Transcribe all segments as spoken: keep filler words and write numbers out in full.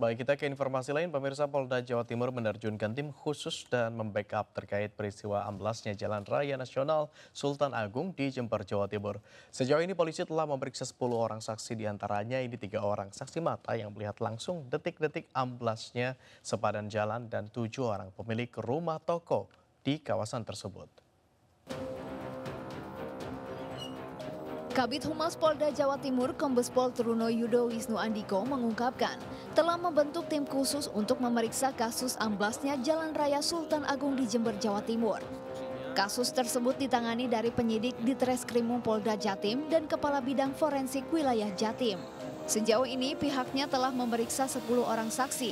Baik, kita ke informasi lain. Pemirsa, Polda Jawa Timur menerjunkan tim khusus dan membackup terkait peristiwa amblasnya Jalan Raya Nasional Sultan Agung di Jember, Jawa Timur. Sejauh ini polisi telah memeriksa sepuluh orang saksi, diantaranya ini tiga orang saksi mata yang melihat langsung detik-detik amblasnya sepadan jalan dan tujuh orang pemilik rumah toko di kawasan tersebut. Kabit Humas Polda Jawa Timur Kombes Pol Truno Yudo Wisno Andiko mengungkapkan telah membentuk tim khusus untuk memeriksa kasus amblasnya Jalan Raya Sultan Agung di Jember, Jawa Timur. Kasus tersebut ditangani dari penyidik di Tres Krimum Polda Jatim dan Kepala Bidang Forensik Wilayah Jatim. Sejauh ini pihaknya telah memeriksa sepuluh orang saksi,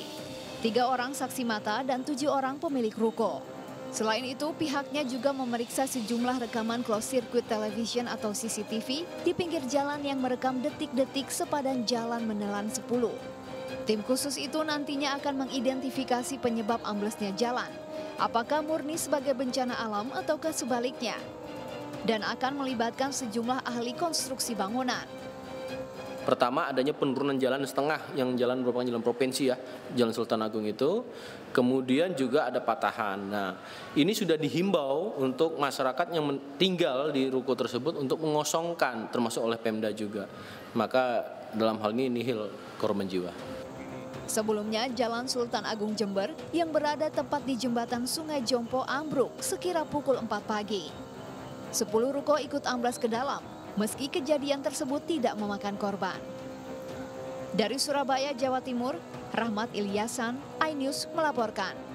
tiga orang saksi mata dan tujuh orang pemilik ruko. Selain itu, pihaknya juga memeriksa sejumlah rekaman closed circuit television atau C C T V di pinggir jalan yang merekam detik-detik sepadan jalan menelan sepuluh. Tim khusus itu nantinya akan mengidentifikasi penyebab amblesnya jalan, apakah murni sebagai bencana alam ataukah sebaliknya, dan akan melibatkan sejumlah ahli konstruksi bangunan. Pertama, adanya penurunan jalan setengah yang jalan merupakan jalan provinsi ya, Jalan Sultan Agung itu. Kemudian juga ada patahan. Nah, ini sudah dihimbau untuk masyarakat yang tinggal di ruko tersebut untuk mengosongkan, termasuk oleh Pemda juga. Maka dalam hal ini nihil korban jiwa. Sebelumnya, Jalan Sultan Agung Jember yang berada tepat di jembatan Sungai Jompo ambruk sekira pukul empat pagi. Sepuluh ruko ikut amblas ke dalam, meski kejadian tersebut tidak memakan korban. Dari Surabaya, Jawa Timur, Rahmat Ilyasan, iNews melaporkan.